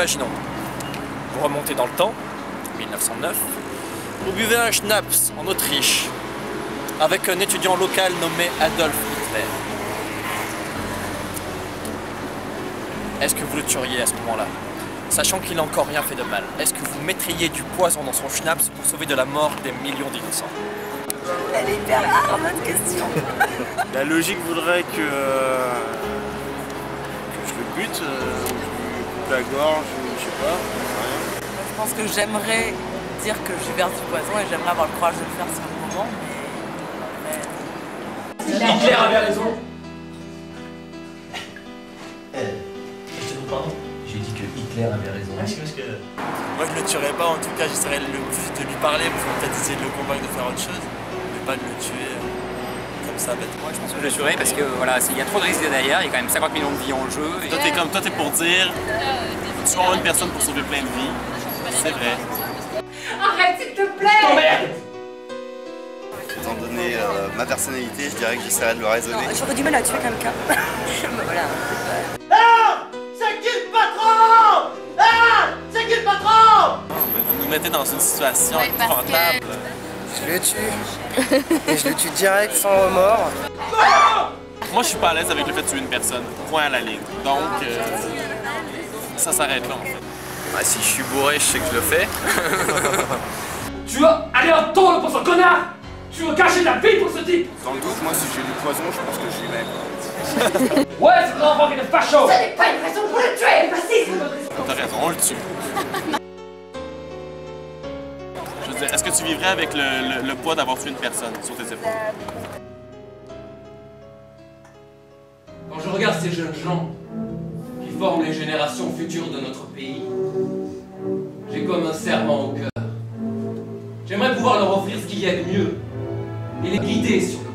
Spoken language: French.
Imaginons, vous remontez dans le temps, 1909, vous buvez un schnapps en Autriche avec un étudiant local nommé Adolf Hitler. Est-ce que vous le tueriez à ce moment-là, sachant qu'il n'a encore rien fait de mal? Est-ce que vous mettriez du poison dans son schnapps pour sauver de la mort des millions d'innocents? Elle est hyper rare, notre question. La logique voudrait que je le bute, coupe la gorge, je sais pas. Je pense que j'aimerais dire que j'ai versé du poison et j'aimerais avoir le courage de le faire sur le moment. Mais... Hitler avait raison. Je te dis pardon. J'ai dit que Hitler avait raison. Ah, que... Moi je le tuerais pas, en tout cas j'essaierais de lui parler pour peut-être essayer de le convaincre de faire autre chose. Pas de le tuer comme ça bêtement. Je pense que je le tuerai parce que voilà, il y a trop de risques derrière, il y a quand même 50 millions de vies en jeu. Et... Toi t'es pour dire tu tueras une personne pour sauver plein de vies. C'est vrai. Arrête s'il te plaît. Étant donné ma personnalité, je dirais que j'essaierai de le raisonner. J'aurais du mal à tuer quelqu'un. Voilà. Ah, c'est qui le patron? Ah, c'est qui le patron? Vous nous mettez dans une situation inconfortable. Je le tue. Et je le tue direct sans remords. Moi je suis pas à l'aise avec le fait de tuer une personne. Point à la ligne. Donc ça s'arrête là en fait. Bah si je suis bourré, je sais que je le fais. Tu vas aller en tôle pour ce connard! Tu veux cacher la vie pour ce type! Dans le doute, moi si j'ai du poison, je pense que je lui mets. Ouais, c'est un enfant qui est facho! Ce n'est pas une raison pour le tuer, fasciste! T'as raison, on le tue. Est-ce que tu vivrais avec le poids d'avoir tué une personne sur tes épaules? Quand je regarde ces jeunes gens qui forment les générations futures de notre pays, j'ai comme un serment au cœur. J'aimerais pouvoir leur offrir ce qu'il y a de mieux et les guider sur